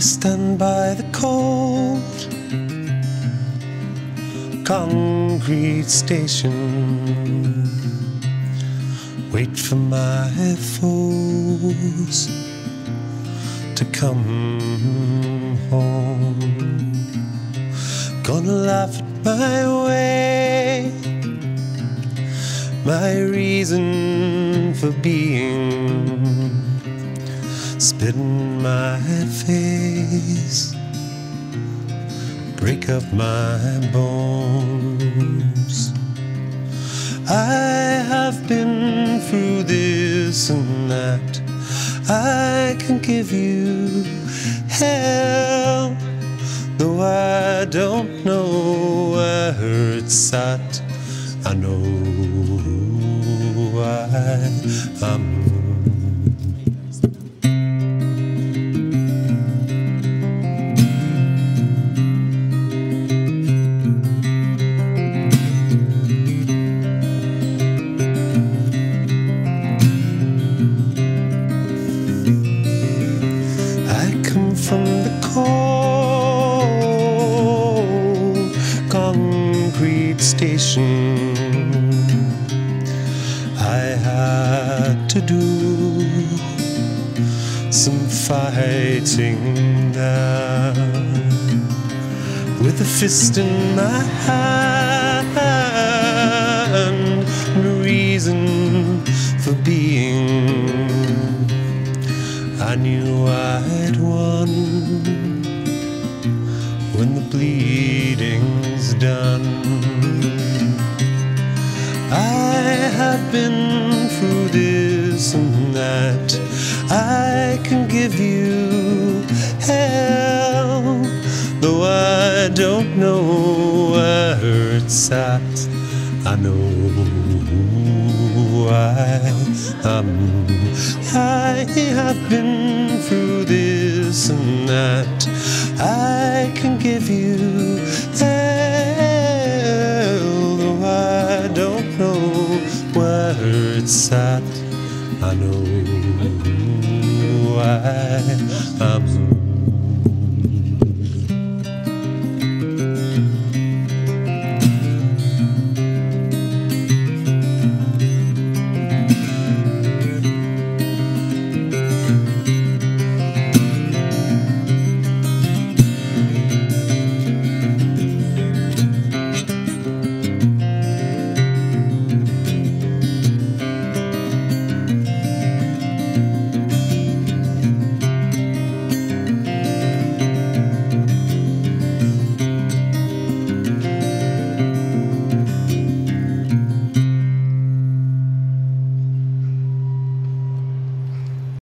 stand by the cold concrete station, wait for my foes to come home. Gonna laugh at my way, my reason for being, spit in my face, break up my bones. I have been through this and that, I can give you hell, though I don't know where it's at. I know why I'm from the cold concrete station. I had to do some fighting there, with a fist in my hand, no reason for being. I knew I'd won when the bleeding's done. I have been through this and that, I can give you hell, though I don't know where it's at. I know I have been through this and that, I can give you hell, though I don't know where it's at. I know I am.